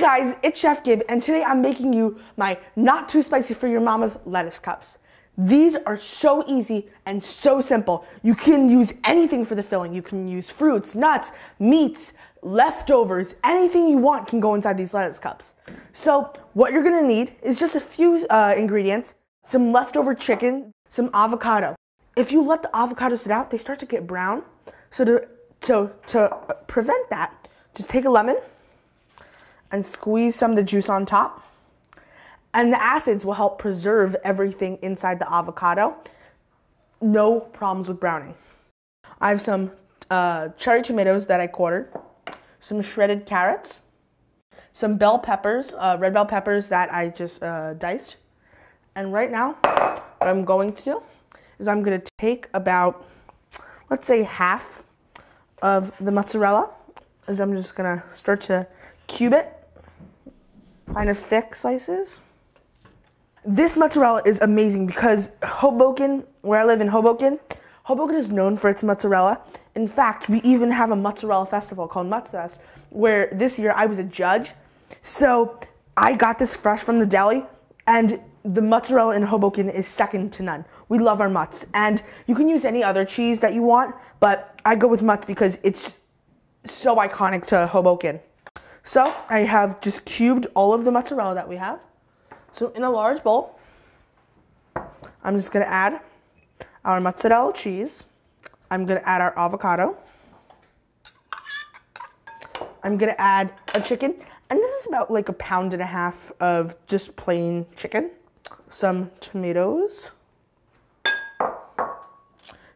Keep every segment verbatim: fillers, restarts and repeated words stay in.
Hey guys, it's Chef Gib, and today I'm making you my not too spicy for your mama's lettuce cups. These are so easy and so simple. You can use anything for the filling. You can use fruits, nuts, meats, leftovers, anything you want can go inside these lettuce cups. So what you're gonna need is just a few uh, ingredients, some leftover chicken, some avocado. If you let the avocado sit out, they start to get brown. So to, to, to prevent that, just take a lemon and squeeze some of the juice on top. And the acids will help preserve everything inside the avocado. No problems with browning. I have some uh, cherry tomatoes that I quartered, some shredded carrots, some bell peppers, uh, red bell peppers that I just uh, diced. And right now, what I'm going to do is I'm gonna take about, let's say half of the mozzarella, as I'm just gonna start to cube it, kind of thick slices. This mozzarella is amazing because Hoboken, where I live in Hoboken, Hoboken is known for its mozzarella. In fact, we even have a mozzarella festival called Mutzfest, where this year I was a judge. So I got this fresh from the deli, and the mozzarella in Hoboken is second to none. We love our mutts, and you can use any other cheese that you want, but I go with mutts because it's so iconic to Hoboken. So I have just cubed all of the mozzarella that we have. So in a large bowl, I'm just gonna add our mozzarella cheese. I'm gonna add our avocado. I'm gonna add a chicken. And this is about like a pound and a half of just plain chicken. Some tomatoes.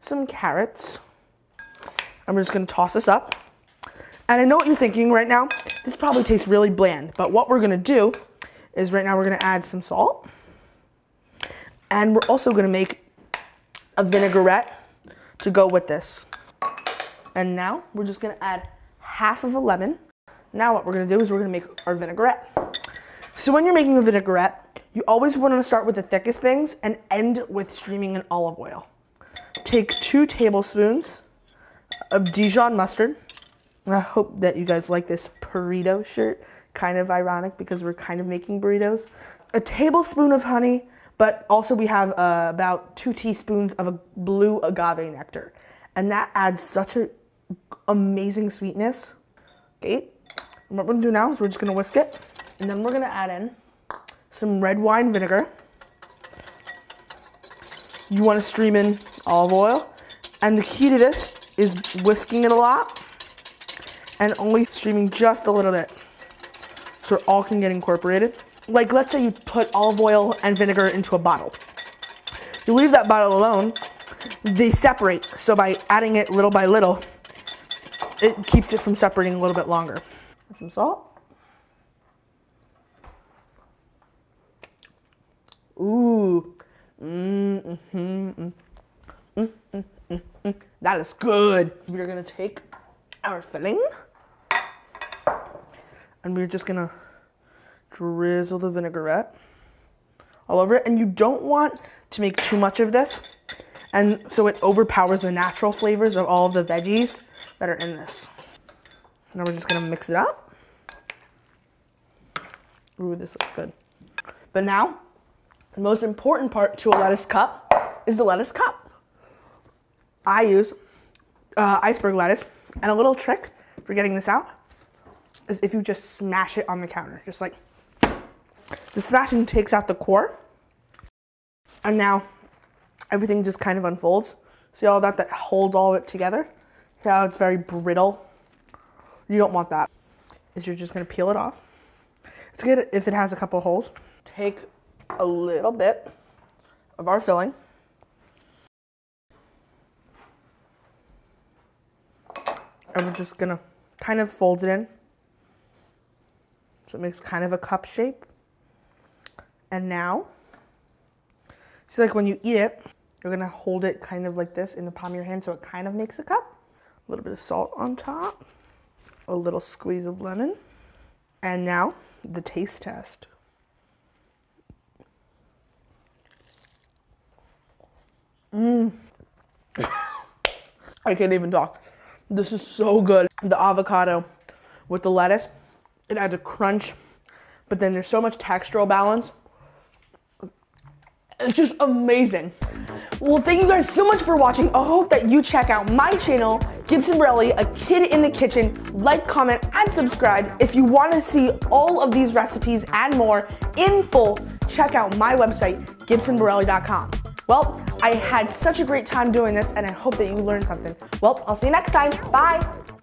Some carrots. I'm just gonna toss this up. And I know what you're thinking right now. This probably tastes really bland, but what we're gonna do is right now we're gonna add some salt. And we're also gonna make a vinaigrette to go with this. And now we're just gonna add half of a lemon. Now what we're gonna do is we're gonna make our vinaigrette. So when you're making a vinaigrette, you always wanna start with the thickest things and end with streaming in olive oil. Take two tablespoons of Dijon mustard. I hope that you guys like this burrito shirt. Kind of ironic because we're kind of making burritos. A tablespoon of honey, but also we have uh, about two teaspoons of a blue agave nectar. And that adds such an amazing sweetness. Okay, and what we're gonna do now is we're just gonna whisk it. And then we're gonna add in some red wine vinegar. You wanna stream in olive oil. And the key to this is whisking it a lot, and only streaming just a little bit so it all can get incorporated. Like, let's say you put olive oil and vinegar into a bottle. You leave that bottle alone, they separate. So by adding it little by little, it keeps it from separating a little bit longer. Add some salt. Ooh, mm-hmm, mm-hmm, mm-hmm, mm-hmm. That is good. We're gonna take our filling, and we're just gonna drizzle the vinaigrette all over it. And you don't want to make too much of this, and so it overpowers the natural flavors of all of the veggies that are in this. Now we're just gonna mix it up. Ooh, this looks good. But now, the most important part to a lettuce cup is the lettuce cup. I use uh, iceberg lettuce. And a little trick for getting this out is if you just smash it on the counter, just like the smashing takes out the core. And now everything just kind of unfolds. See all that that holds all of it together? See how it's very brittle? You don't want that. Is you're just gonna peel it off. It's good if it has a couple holes. Take a little bit of our filling. And we're just gonna kind of fold it in so it makes kind of a cup shape. And now, see, like when you eat it, you're gonna hold it kind of like this in the palm of your hand so it kind of makes a cup. A little bit of salt on top, a little squeeze of lemon. And now, the taste test. Mmm. I can't even talk. This is so good. The avocado with the lettuce, it adds a crunch but then there's so much textural balance. It's just amazing. Well, thank you guys so much for watching. I hope that you check out my channel, Gibson Borelli, a kid in the kitchen. Like, comment, and subscribe. If you want to see all of these recipes and more in full, check out my website, Gibson Borelli dot com. Well, I had such a great time doing this, and I hope that you learned something. Well, I'll see you next time. Bye.